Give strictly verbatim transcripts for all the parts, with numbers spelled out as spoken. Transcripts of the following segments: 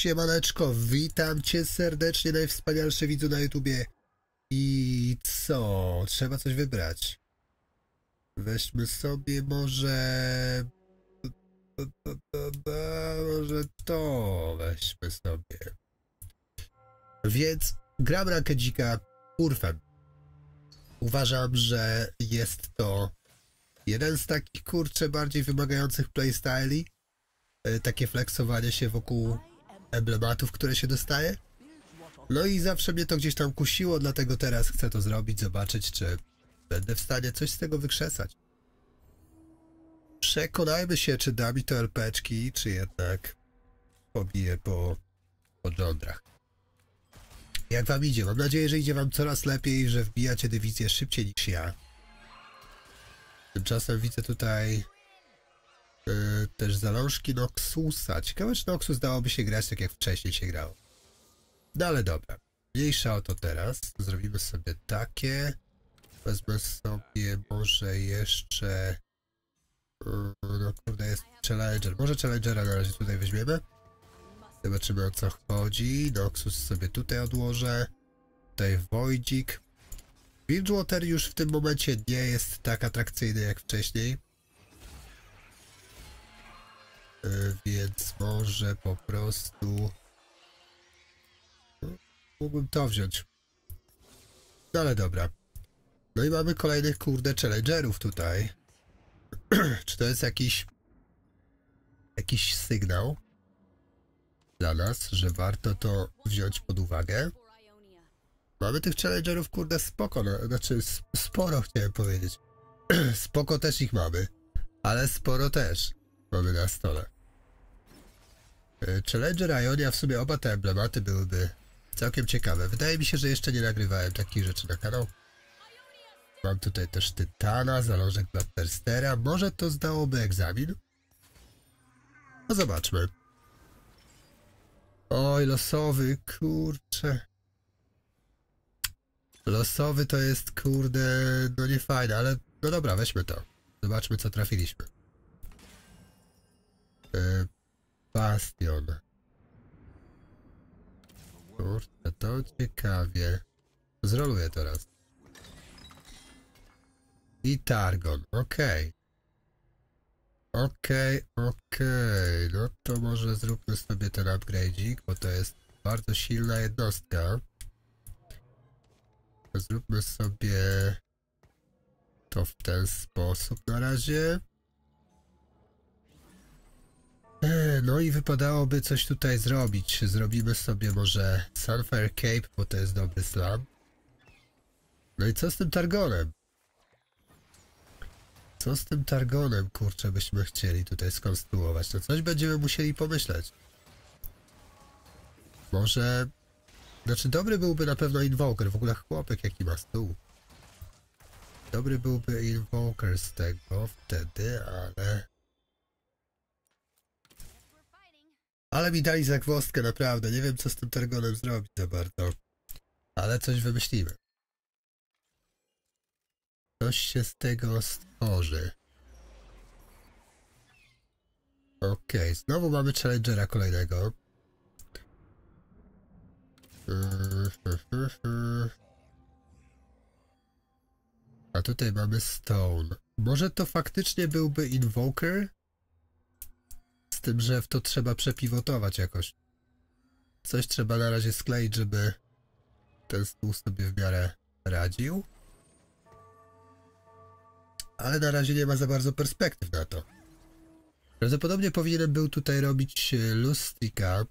Siemaneczko, witam cię serdecznie, najwspanialszy widzu na YouTubie. I co? Trzeba coś wybrać. Weźmy sobie może... Może to weźmy sobie. Więc gram rankę dzika Urfem. Uważam, że jest to jeden z takich, kurczę, bardziej wymagających playstyli. Takie flexowanie się wokół emblematów, które się dostaje. No i zawsze mnie to gdzieś tam kusiło, dlatego teraz chcę to zrobić, zobaczyć, czy będę w stanie coś z tego wykrzesać. Przekonajmy się, czy da mi to elpeczki, czy jednak pobiję po, po żądrach. Jak wam idzie? Mam nadzieję, że idzie wam coraz lepiej, że wbijacie dywizję szybciej niż ja. Tymczasem widzę tutaj yy, też zalążki Noxusa. Ciekawe, czy Noxus dałoby się grać tak, jak wcześniej się grało. No ale dobra. Mniejsza o to teraz. Zrobimy sobie takie. Wezmę sobie może jeszcze... No kurde, jest Challenger. Może Challengera na razie tutaj weźmiemy. Zobaczymy, o co chodzi. Noxus sobie tutaj odłożę. Tutaj Wojdzik. Bilgewater już w tym momencie nie jest tak atrakcyjny jak wcześniej. Yy, więc może po prostu... No, mógłbym to wziąć. No ale dobra. No i mamy kolejnych, kurde, Challengerów tutaj. Czy to jest jakiś... jakiś sygnał dla nas, że warto to wziąć pod uwagę? Mamy tych Challengerów, kurde, spoko, no, znaczy sp sporo chciałem powiedzieć. Spoko też ich mamy, ale sporo też mamy na stole. Challenger, Ionia, w sumie oba te emblematy byłyby całkiem ciekawe. Wydaje mi się, że jeszcze nie nagrywałem takich rzeczy na kanał. Mam tutaj też Tytana, zalążek Blasterstera. Może to zdałoby egzamin? No zobaczmy. Oj, losowy, kurczę. Losowy to jest, kurde, no nie fajne, ale no dobra, weźmy to. Zobaczmy, co trafiliśmy. Yy, Bastion. Kurczę, to ciekawie. Zroluję to raz. I Targon, okej. Okej, okej. No to może zróbmy sobie ten upgrade'ik, bo to jest bardzo silna jednostka. Zróbmy sobie to w ten sposób na razie. No i wypadałoby coś tutaj zrobić. Zrobimy sobie może Sunfire Cape, bo to jest dobry slam. No i co z tym Targonem? Co z tym Targonem, kurczę, byśmy chcieli tutaj skonstruować? No coś będziemy musieli pomyśleć. Może... Znaczy dobry byłby na pewno Invoker, w ogóle chłopek jaki ma stół. Dobry byłby Invoker z tego wtedy, ale... Ale mi dali zagwozdkę, naprawdę, nie wiem, co z tym Targonem zrobić za bardzo. Ale coś wymyślimy. Coś się z tego stworzy. Okej, okay, znowu mamy Challengera kolejnego. A tutaj mamy Stone. Może to faktycznie byłby Invoker? Z tym, że w to trzeba przepiwotować jakoś. Coś trzeba na razie skleić, żeby ten stół sobie w miarę radził. Ale na razie nie ma za bardzo perspektyw na to. Prawdopodobnie powinienem był tutaj robić Lustika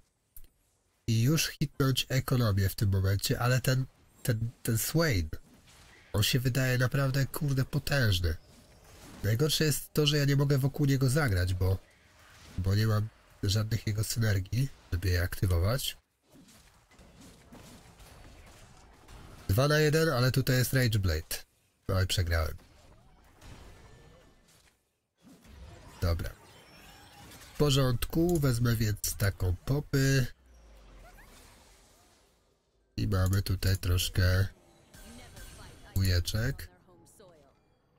i już hitnąć ekonomię w tym momencie, ale ten, ten, ten Swain, on się wydaje naprawdę, kurde, potężny. Najgorsze jest to, że ja nie mogę wokół niego zagrać, bo, bo nie mam żadnych jego synergii, żeby je aktywować. dwa na jeden, ale tutaj jest Rageblade. No i przegrałem. Dobra. W porządku, wezmę więc taką popy. I mamy tutaj troszkę bujeczek.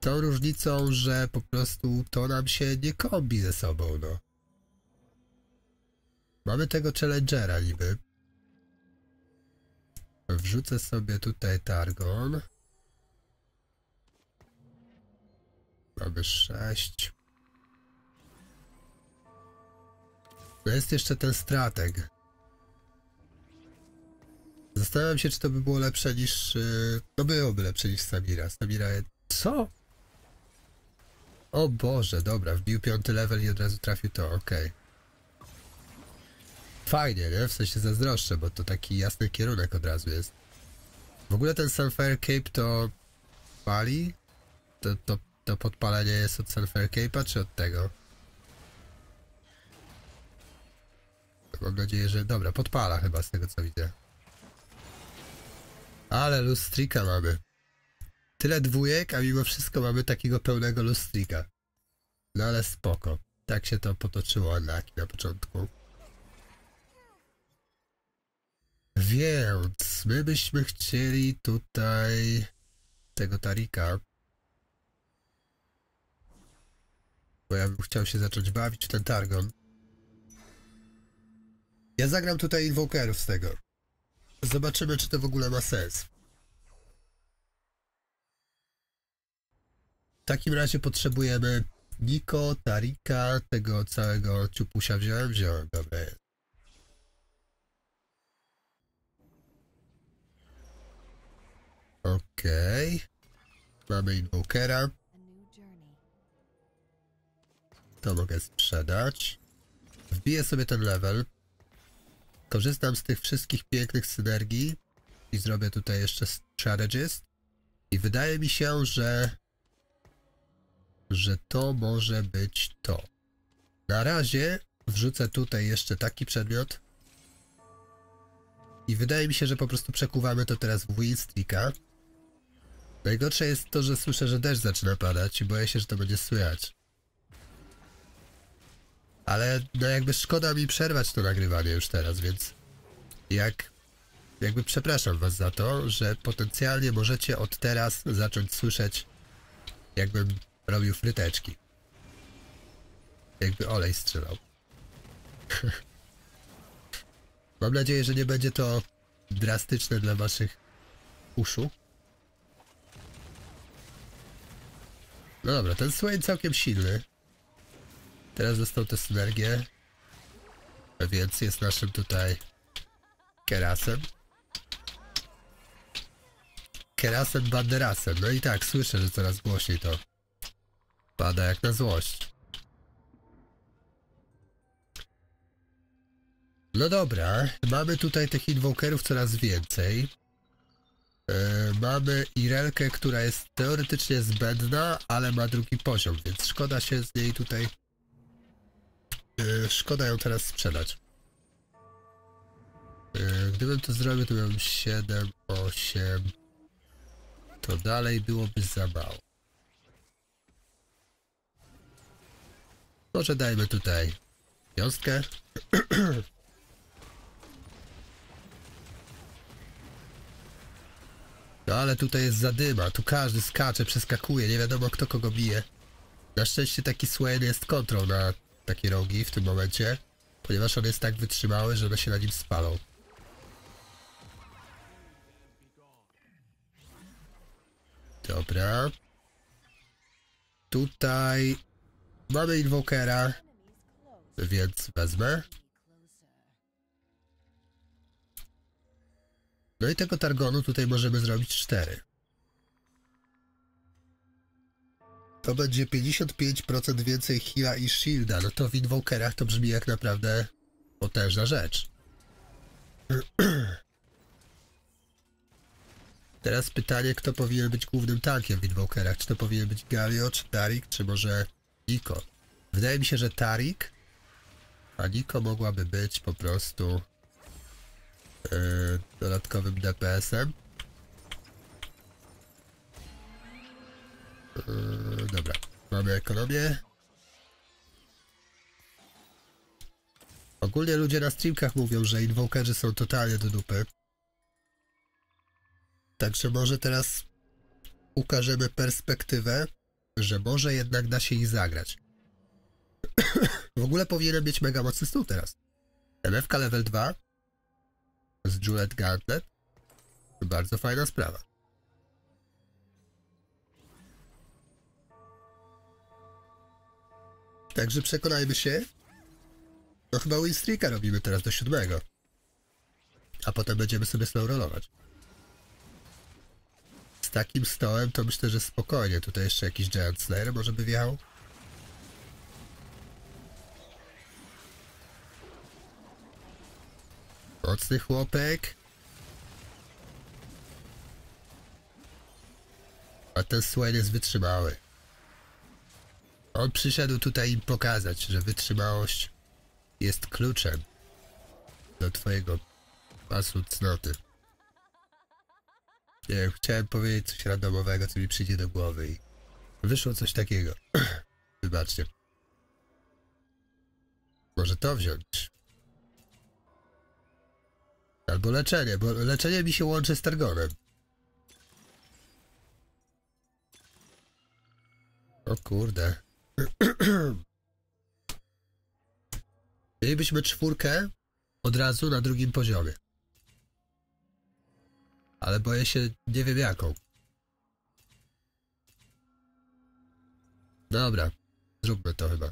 Tą różnicą, że po prostu to nam się nie kombi ze sobą, no. Mamy tego Challengera niby. Wrzucę sobie tutaj Targon. Mamy sześć. Jest jeszcze ten strateg. Zastanawiam się, czy to by było lepsze niż... No byłoby lepsze niż Samira. Samira... Co? O Boże, dobra, wbił piąty level i od razu trafił to, okej. Okay. Fajnie, nie? W sensie zazdroszczę, bo to taki jasny kierunek od razu jest. W ogóle ten Sunfire Cape to... pali? To, to, to podpalenie jest od Sunfire Cape'a, czy od tego? Mam nadzieję, że... Dobra, podpala chyba z tego, co widzę. Ale lustrika mamy. Tyle dwójek, a mimo wszystko mamy takiego pełnego lustrika. No ale spoko. Tak się to potoczyło na, na początku. Więc my byśmy chcieli tutaj tego Tarika. Bo ja bym chciał się zacząć bawić w ten Targon. Ja zagram tutaj Invokerów z tego. Zobaczymy, czy to w ogóle ma sens. W takim razie potrzebujemy Niko, Tarika, tego całego ciupusia wziąłem, wziąłem, dobra jest. Okej. Okay. Mamy Invokera. To mogę sprzedać. Wbiję sobie ten level. Korzystam z tych wszystkich pięknych synergii i zrobię tutaj jeszcze Strategist. I wydaje mi się, że że to może być to. Na razie wrzucę tutaj jeszcze taki przedmiot i wydaje mi się, że po prostu przekuwamy to teraz w Winstrika. Najgorsze jest to, że słyszę, że deszcz zaczyna padać i boję się, że to będzie słychać. Ale no jakby szkoda mi przerwać to nagrywanie już teraz, więc jak jakby przepraszam was za to, że potencjalnie możecie od teraz zacząć słyszeć, jakbym robił fryteczki. Jakby olej strzelał. Mam nadzieję, że nie będzie to drastyczne dla waszych uszu. No dobra, ten Swain całkiem silny. Teraz dostał tę synergię, więc jest naszym tutaj Kerasem. Kerasem, Banderasem. No i tak, słyszę, że coraz głośniej to pada jak na złość. No dobra, mamy tutaj tych Invokerów coraz więcej. Yy, mamy Irelkę, która jest teoretycznie zbędna, ale ma drugi poziom, więc szkoda się z niej tutaj... Szkoda ją teraz sprzedać. Gdybym to zrobił, to miałbym siedem, osiem. To dalej byłoby za mało. Może dajmy tutaj wiązkę. No ale tutaj jest zadyma. Tu każdy skacze, przeskakuje. Nie wiadomo, kto kogo bije. Na szczęście taki Swain jest kontrol na... takie rogi w tym momencie, ponieważ on jest tak wytrzymały, że one się na nim spalą. Dobra. Tutaj mamy Invokera, więc wezmę. No i tego Targonu tutaj możemy zrobić cztery. To będzie pięćdziesiąt pięć procent więcej heala i shielda. No to w Invokerach to brzmi jak naprawdę potężna rzecz. Teraz pytanie, kto powinien być głównym tankiem w Invokerach? Czy to powinien być Galio, czy Tarik, czy może Niko? Wydaje mi się, że Tarik, a Niko mogłaby być po prostu yy, dodatkowym D P S-em. Yy, dobra, mamy ekonomię. Ogólnie ludzie na streamkach mówią, że Invokerzy są totalnie do dupy. Także może teraz ukażemy perspektywę, że może jednak da się ich zagrać. W ogóle powinienem mieć mega mocny stół teraz. L F K level dwa z Juliet Gauntlet to bardzo fajna sprawa. Także przekonajmy się, no chyba winstreaka robimy teraz do siódmego, a potem będziemy sobie slow rollować. Z takim stołem to myślę, że spokojnie. Tutaj jeszcze jakiś Giant Slayer może by wjechał. Mocny chłopek. A ten Swain jest wytrzymały. On przyszedł tutaj im pokazać, że wytrzymałość jest kluczem do twojego pasu cnoty. Nie wiem, chciałem powiedzieć coś randomowego, co mi przyjdzie do głowy i wyszło coś takiego. Wybaczcie. Może to wziąć. Albo leczenie, bo leczenie mi się łączy z Targonem. O kurde. Mielibyśmy czwórkę od razu na drugim poziomie. Ale boję się, nie wiem jaką. Dobra, zróbmy to chyba.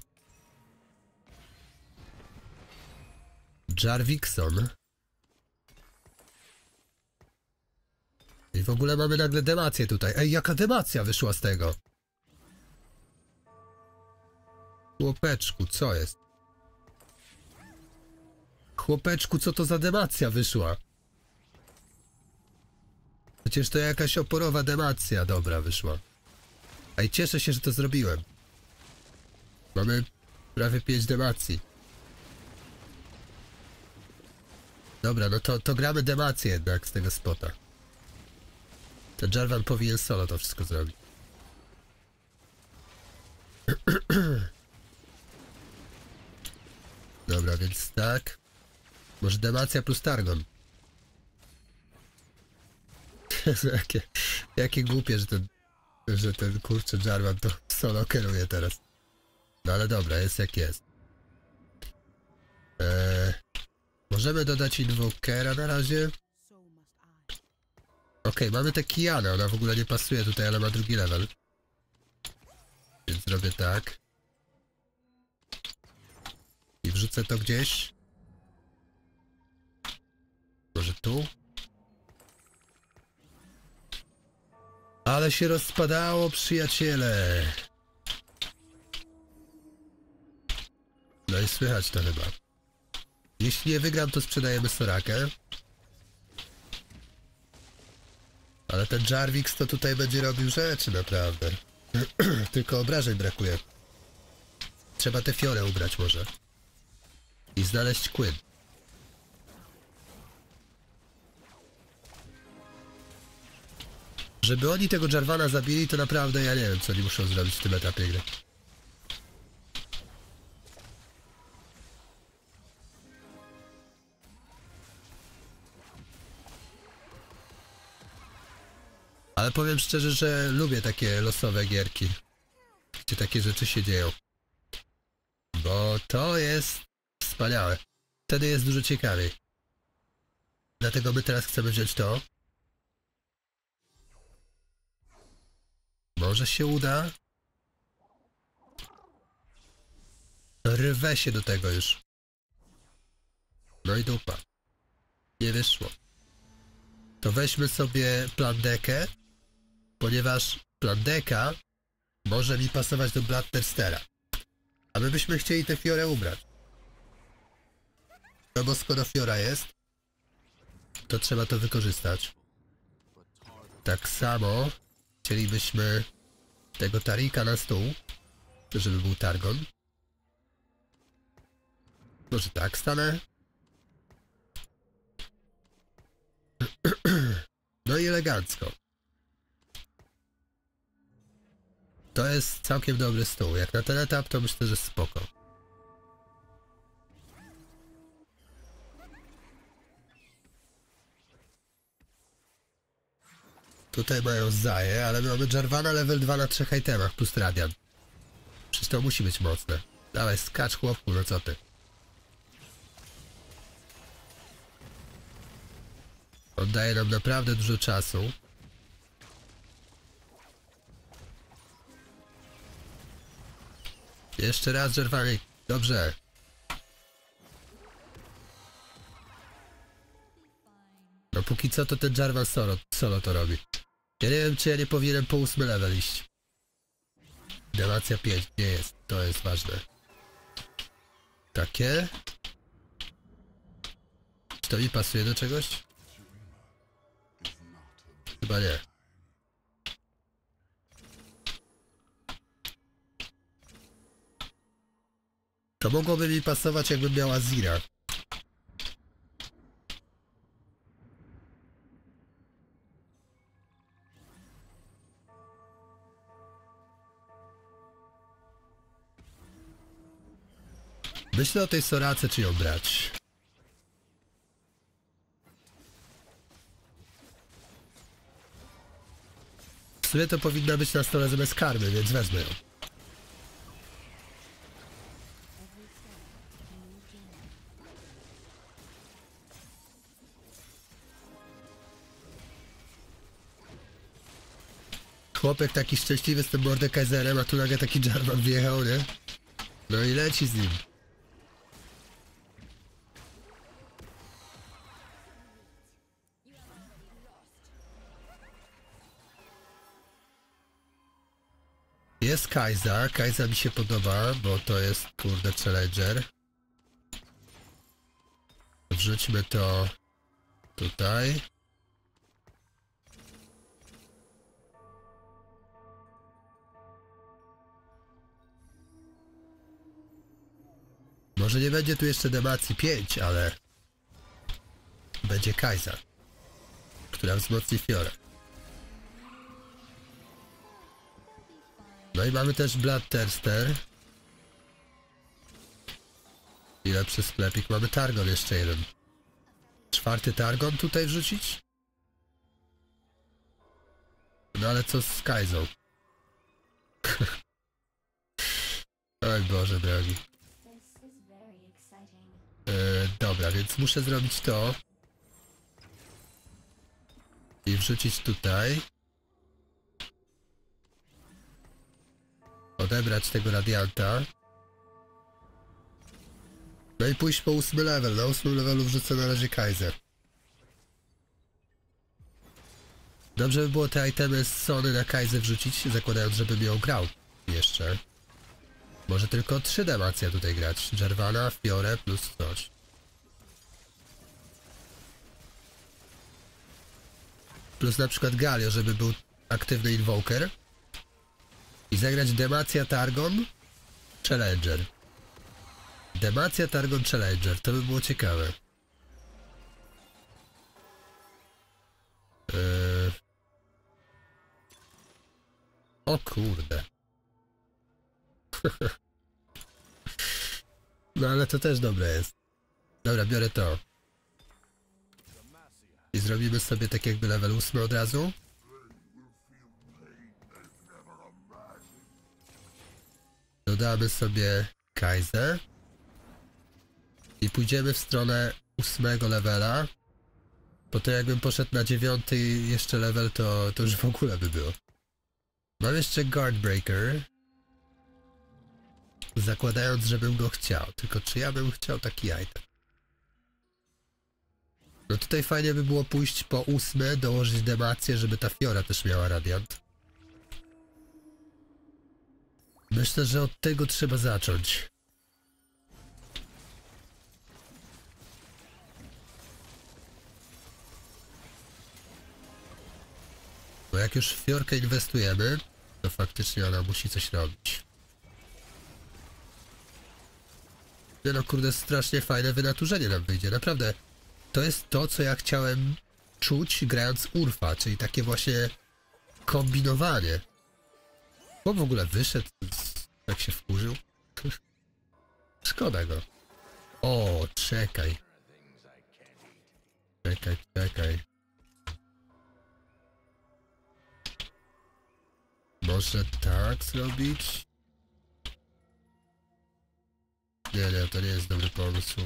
Jarvixon. I w ogóle mamy nagle Demacię tutaj. Ej, jaka Demacja wyszła z tego? Chłopeczku, co jest? Chłopeczku, co to za Demacja wyszła? Przecież to jakaś oporowa Demacja dobra wyszła. A i cieszę się, że to zrobiłem. Mamy prawie pięć Demacji. Dobra, no to, to gramy Demację jednak z tego spota. Ten Jarvan powinien solo to wszystko zrobić. Dobra, więc tak. Może Demacja plus Targon. jakie, jakie głupie, że ten, że ten kurczę Jarvan to solo kieruje teraz. No ale dobra, jest jak jest. Eee, możemy dodać Invokera na razie. Okej, okay, mamy tę Kianę, ona w ogóle nie pasuje tutaj, ale ma drugi level. Więc zrobię tak. I wrzucę to gdzieś. Może tu? Ale się rozpadało, przyjaciele! No i słychać to chyba. Jeśli nie wygram, to sprzedajemy Surakę. Ale ten Jarvix to tutaj będzie robił rzeczy naprawdę. Tylko obrażeń brakuje. Trzeba tę Fiorę ubrać może. I znaleźć Quinn. Żeby oni tego Jarvana zabili, to naprawdę ja nie wiem, co oni muszą zrobić w tym etapie gry. Ale powiem szczerze, że lubię takie losowe gierki, gdzie takie rzeczy się dzieją. Bo to jest wspaniałe. Wtedy jest dużo ciekawiej. Dlatego my teraz chcemy wziąć to. Może się uda. Rwę się do tego już. No i dupa. Nie wyszło. To weźmy sobie plandekę, ponieważ plandeka może mi pasować do Bloodthirstera. A my byśmy chcieli tę Fiorę ubrać. No bo skoro Fiora jest, to trzeba to wykorzystać. Tak samo chcielibyśmy tego Tarika na stół, żeby był Targon. Może tak stanę. No i elegancko. To jest całkiem dobry stół. Jak na ten etap, to myślę, że spoko. Tutaj mają zaje, ale mamy Jarvana level dwa na trzech itemach plus Radian. Przecież to musi być mocne. Dawaj, skacz chłopku, no co ty. Oddaje nam naprawdę dużo czasu. Jeszcze raz, Jarvani. Dobrze. No póki co to ten Jarvan solo, solo to robi. Ja nie wiem, czy ja nie powinienem po ósmy level iść. Demacja pięć nie jest. To jest ważne. Takie. Czy to mi pasuje do czegoś? Chyba nie. To mogłoby mi pasować, jakbym miała Zira. Myślę o tej Sorace, czy ją brać. W sumie to powinna być na stole zamiast karmy, więc wezmę ją. Chłopek taki szczęśliwy z tym Mordekaiserem, a tu nagle taki Jarvan wjechał, nie? No i leci z nim. Jest Kaisa, Kaisa mi się podoba, bo to jest kurde challenger. Wrzućmy to tutaj. Może nie będzie tu jeszcze Demacji pięć, ale będzie Kaisa, która wzmocni Fiorę. No i mamy też Bloodthirster. I lepszy sklepik. Mamy Targon jeszcze jeden. Czwarty Targon tutaj wrzucić? No ale co z Kaisą? Oj Boże drogi. Yy, dobra, więc muszę zrobić to. I wrzucić tutaj. Odebrać tego Radianta. No i pójść po ósmy level. Na ósmym levelu wrzucę na razie Kaisę. Dobrze by było te itemy z Sony na Kaisę wrzucić, zakładając, żebym ją grał jeszcze. Może tylko trzy Demacja tutaj grać. Jarvana, Fiorę plus coś. Plus na przykład Galio, żeby był aktywny Invoker. I zagrać Demacja, Targon, Challenger. Demacja, Targon, Challenger. To by było ciekawe. Eee... O kurde. No ale to też dobre jest. Dobra, biorę to. I zrobimy sobie tak jakby level ósmy od razu. Dodamy sobie Kaisę i pójdziemy w stronę ósmego levela. Po to jakbym poszedł na dziewiąty jeszcze level, to, to już w ogóle by było. Mam jeszcze Guardbreaker. Zakładając, żebym go chciał. Tylko czy ja bym chciał taki item? No tutaj fajnie by było pójść po ósmy, dołożyć Demację, żeby ta Fiora też miała Radiant. Myślę, że od tego trzeba zacząć. Bo jak już w Fiorkę inwestujemy, to faktycznie ona musi coś robić. Nie no kurde, strasznie fajne wynaturzenie nam wyjdzie. Naprawdę, to jest to, co ja chciałem czuć grając Urfa, czyli takie właśnie kombinowanie. Bo w ogóle wyszedł, tak się wkurzył. Szkoda go. O, czekaj. Czekaj, czekaj. Może tak zrobić? Nie, nie, to nie jest dobry pomysł.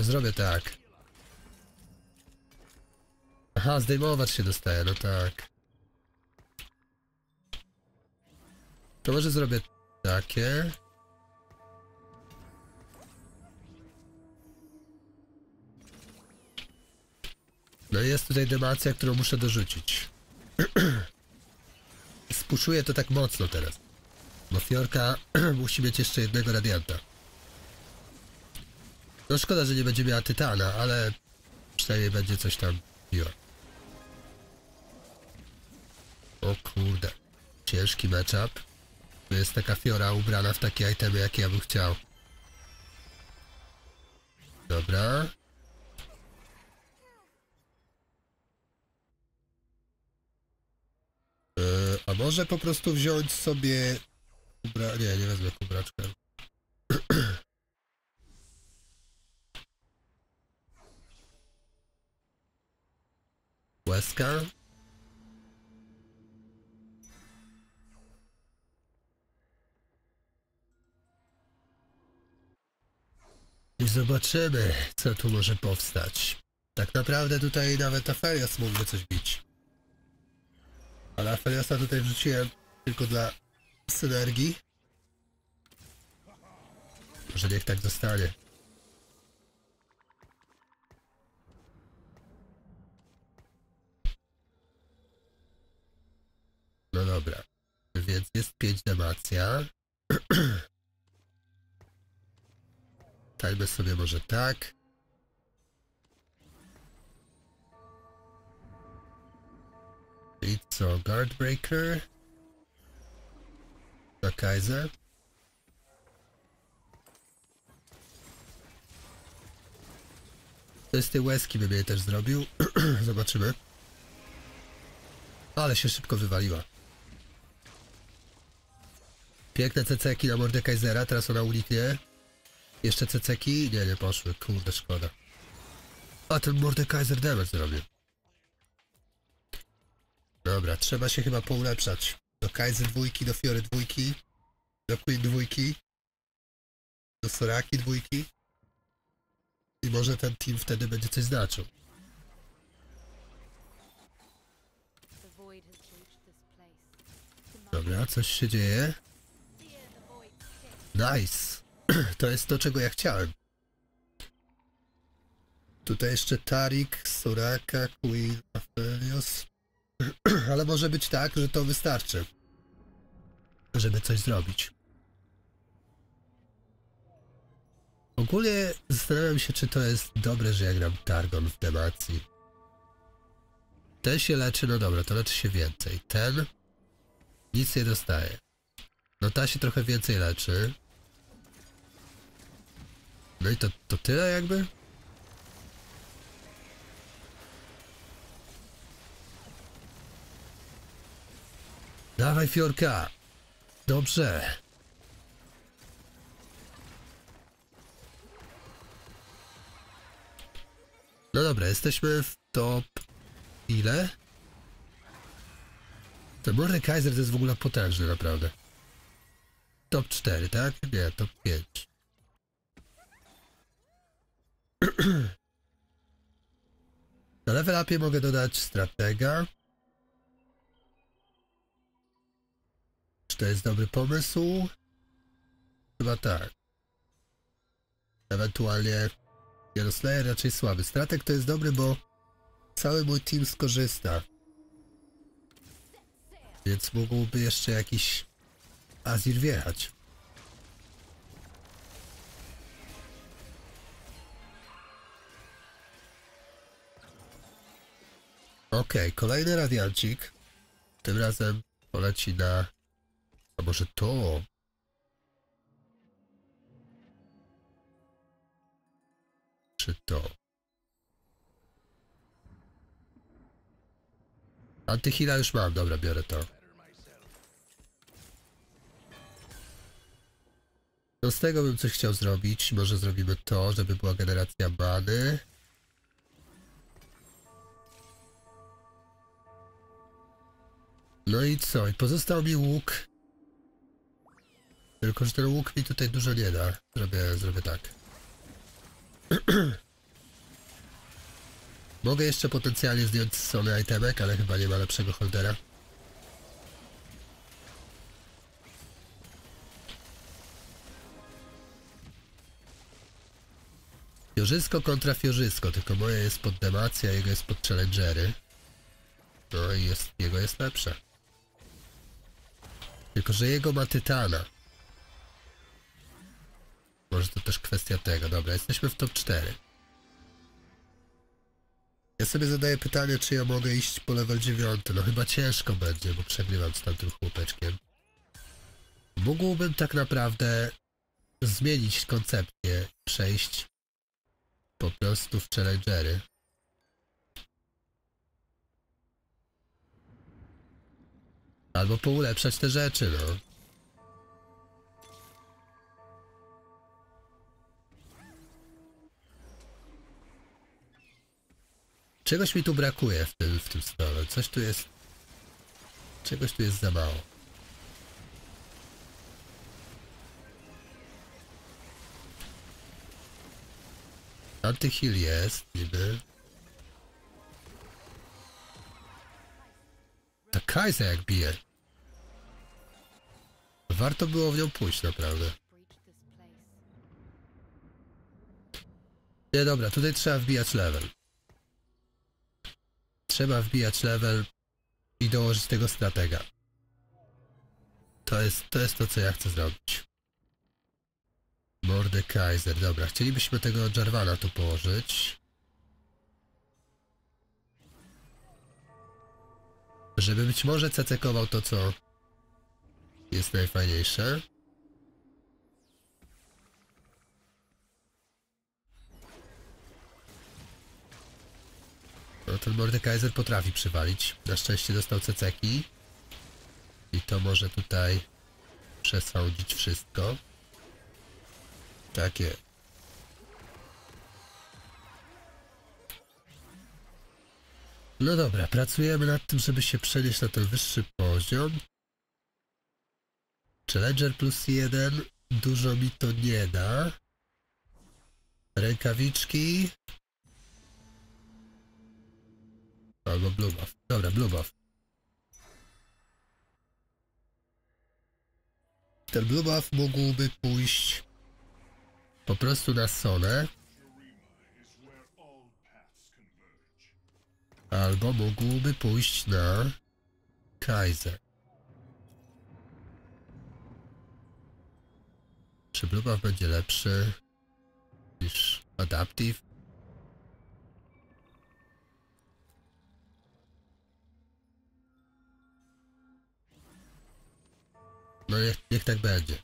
ale zrobię tak. Aha, zdejmować się dostaje, no tak. To może zrobię takie. No i jest tutaj demacja, którą muszę dorzucić. Spuszuję to tak mocno teraz. Bo Fiorka musi mieć jeszcze jednego radianta. No szkoda, że nie będzie miała tytana, ale przynajmniej będzie coś tam biła. O kurde. Ciężki matchup. Tu jest taka Fiora ubrana w takie itemy, jakie ja bym chciał. Dobra. Yy, a może po prostu wziąć sobie... Kubra... Nie, nie wezmę kubraczka. Łezka. I zobaczymy, co tu może powstać. Tak naprawdę tutaj nawet Aphelios mógłby coś bić. Ale Apheliosa tutaj wrzuciłem tylko dla synergii. Może niech tak zostanie. No dobra. Więc jest pięć demacja. Dajmy sobie może tak. I co? Guardbreaker. Na Kaisę. To jest tej łezki bym jej też zrobił. Zobaczymy. Ale się szybko wywaliła. Piękne ceceki na Mordekaisera. Teraz ona uniknie. Jeszcze ceceki? Nie, nie poszły. Kurde, szkoda. A ten Mordekaiser damage zrobił. Dobra, trzeba się chyba poulepszać. Do Kaisy dwójki, do Fiory dwójki, do Quinn dwójki, do Suraki dwójki. I może ten team wtedy będzie coś znaczył. Dobra, coś się dzieje. Nice! To jest to, czego ja chciałem. Tutaj jeszcze Tarik, Suraka, Quinn, Aphelios. Ale może być tak, że to wystarczy, żeby coś zrobić. Ogólnie zastanawiam się, czy to jest dobre, że ja gram Targon w Demacji. Ten się leczy, no dobra, to leczy się więcej. Ten nic nie dostaje. No ta się trochę więcej leczy. No i to, to tyle jakby? Dawaj Fiorka! Dobrze! No dobra, jesteśmy w top... ile? To Mordekaiser to jest w ogóle potężny naprawdę. Top cztery, tak? Nie, top pięć. Na level upie mogę dodać stratega. Czy to jest dobry pomysł? Chyba tak. Ewentualnie Giant Slayer raczej słaby. Strateg to jest dobry, bo cały mój team skorzysta. Więc mógłby jeszcze jakiś Azir wjechać. Okej, okay, kolejny radiancik. Tym razem poleci na... A może to? Czy to? Antyhila już mam, dobra, biorę to. No z tego bym coś chciał zrobić. Może zrobimy to, żeby była generacja bany. No i co? I pozostał mi łuk. Tylko, że ten łuk mi tutaj dużo nie da. Zrobię, zrobię tak. Mogę jeszcze potencjalnie zdjąć z Sony itemek, ale chyba nie ma lepszego holdera. Fiorzysko kontra Fiorzysko, tylko moje jest pod Demacia, jego jest pod Challengery. No i jest, jego jest lepsze. Tylko że jego ma Tytana. Może to też kwestia tego. Dobra, jesteśmy w top cztery. Ja sobie zadaję pytanie, czy ja mogę iść po level dziewięć. No chyba ciężko będzie, bo przegrywam z tamtym chłopeczkiem. Mógłbym tak naprawdę zmienić koncepcję, przejść po prostu w Challengery. Albo poulepszać te rzeczy, no. Czegoś mi tu brakuje w tym, w tym stole. Coś tu jest... Czegoś tu jest za mało. Antyheal jest, niby. Ta Kaisa jak bije. Warto było w nią pójść, naprawdę. Nie, dobra, tutaj trzeba wbijać level. Trzeba wbijać level i dołożyć tego stratega. To jest to, jest to co ja chcę zrobić. Mordekaiser, dobra. Chcielibyśmy tego Jarvana tu położyć. Żeby być może cekował to, co jest najfajniejsze. No, ten Mordekaiser potrafi przywalić. Na szczęście dostał ceceki. I to może tutaj przesądzić wszystko. Takie. No dobra, pracujemy nad tym, żeby się przenieść na ten wyższy poziom. Challenger plus jeden. Dużo mi to nie da. Rękawiczki. Albo Blue Buff. Dobra, Blue Buff. Ten Blue Buff mógłby pójść po prostu na Sonę. Albo mógłby pójść na Kaisę. Czy Blue Buff będzie lepszy niż Adaptive? No niech, niech tak będzie.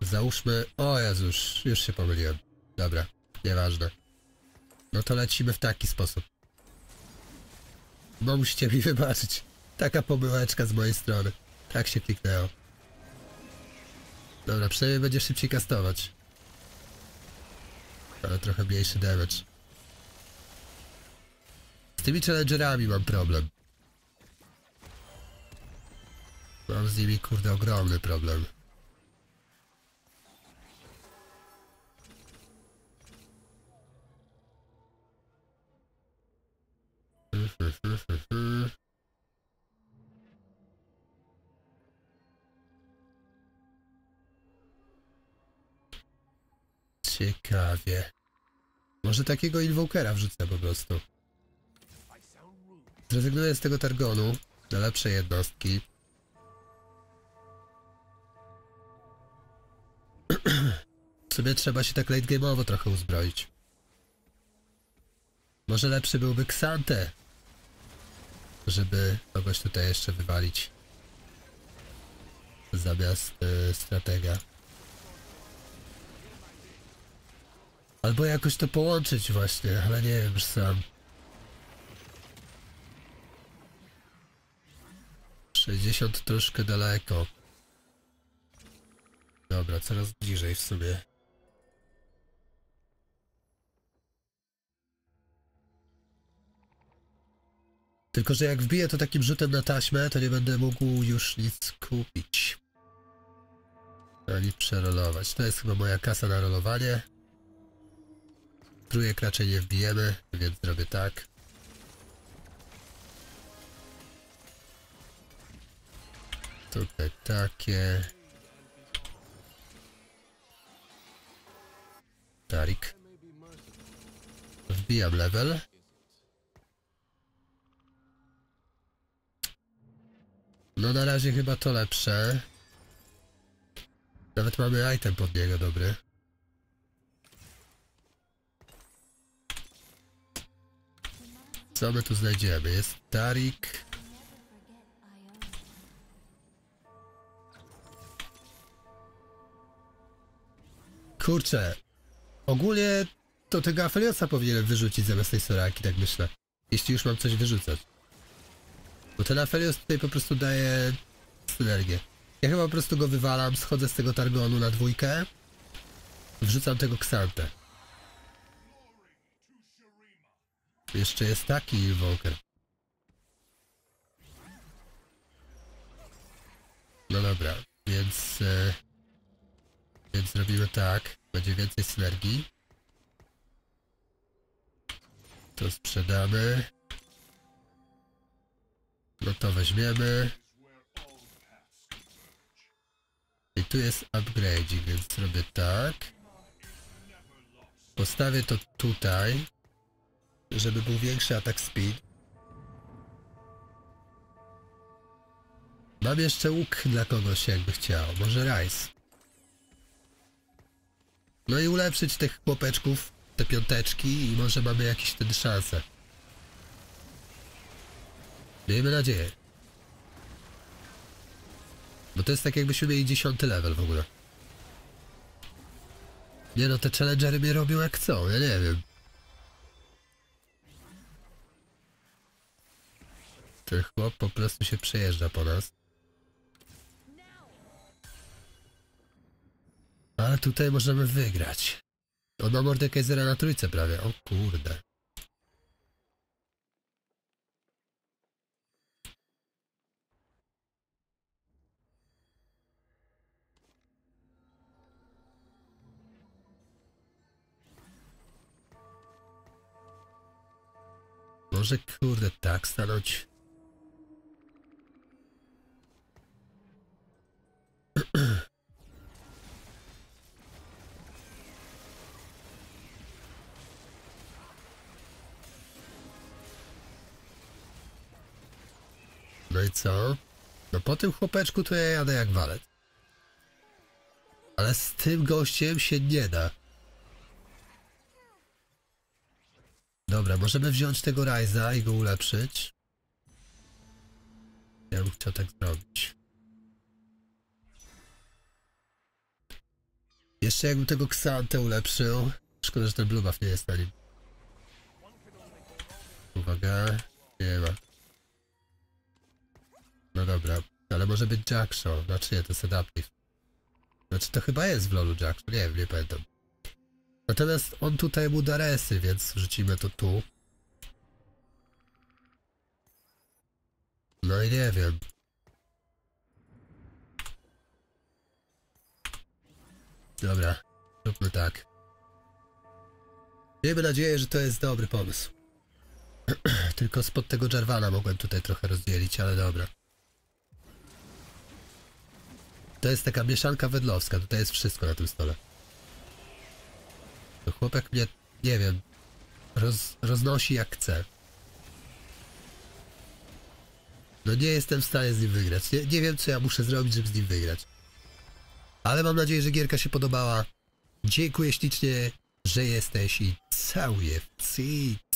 Załóżmy... O Jezus, już się pomyliłem. Dobra, nieważne. No to lecimy w taki sposób. Bo musicie mi wybaczyć. Taka pomyłeczka z mojej strony. Tak się kliknęło. Dobra, przynajmniej będzie szybciej kastować. Ale trochę mniejszy damage. Z tymi challengerami mam problem. Mam z nimi, kurde, ogromny problem. Ciekawie. Może takiego Invokera wrzucę po prostu. Zrezygnuję z tego Targonu na lepsze jednostki. W sumie trzeba się tak late game'owo trochę uzbroić. Może lepszy byłby Xante, żeby kogoś tutaj jeszcze wywalić zamiast yy, stratega. Albo jakoś to połączyć właśnie, ale nie wiem już sam. sześćdziesiąt troszkę daleko. Dobra, coraz bliżej w sumie. Tylko że jak wbiję to takim rzutem na taśmę, to nie będę mógł już nic kupić. Ani przerolować. To jest chyba moja kasa na rolowanie. Trójek raczej nie wbijemy, więc zrobię tak. Tutaj takie. Tarik. Wbijam level. No na razie chyba to lepsze. Nawet mamy item pod niego dobry. Co my tu znajdziemy? Jest Tarik. Kurczę. Ogólnie to tego Apheliosa powinienem wyrzucić zamiast tej Soraki, tak myślę. Jeśli już mam coś wyrzucać. Bo ten Aphelios tutaj po prostu daje synergię. Ja chyba po prostu go wywalam, schodzę z tego Targonu na dwójkę. Wrzucam tego Xante. Jeszcze jest taki Invoker. No dobra, więc... Yy, więc zrobimy tak. Będzie więcej synergii. To sprzedamy. No to weźmiemy. I tu jest upgrade'ik, więc zrobię tak. Postawię to tutaj, żeby był większy atak speed. Mam jeszcze łuk dla kogoś, jakby chciał. Może Rice. No i ulepszyć tych chłopeczków, te piąteczki i może mamy jakieś wtedy szanse. Miejmy nadzieję. Bo to jest tak jakbyśmy mieli dziesiąty level w ogóle. Nie no, te challengery mnie robią jak co, ja nie wiem. Ten chłop po prostu się przejeżdża po nas. Ale tutaj możemy wygrać. On ma Mordekaisera na trójce prawie, o kurde. Może kurde tak stanąć. No i co? No po tym chłopeczku to ja jadę jak walet. Ale z tym gościem się nie da. Dobra, możemy wziąć tego Ryza i go ulepszyć. Ja bym chciał tak zrobić. Jeszcze jakbym tego Xante ulepszył. Szkoda, że ten Bluebuff nie jest na nim. Uwaga, nie ma. No dobra, ale może być Jackson. Znaczy nie, to jest Adaptive. Znaczy to chyba jest w LoLu Jackson, nie wiem, nie pamiętam. Natomiast on tutaj mu da resy, więc wrzucimy to tu. No i nie wiem. Dobra, róbmy tak. Miejmy nadzieję, że to jest dobry pomysł. Tylko spod tego Jarvana mogłem tutaj trochę rozdzielić, ale dobra. To jest taka mieszanka wedlowska, tutaj jest wszystko na tym stole. Chłopak mnie, nie wiem, roz, roznosi jak chce. No nie jestem w stanie z nim wygrać. Nie, nie wiem, co ja muszę zrobić, żeby z nim wygrać. Ale mam nadzieję, że gierka się podobała. Dziękuję ślicznie, że jesteś i całuję w cyt.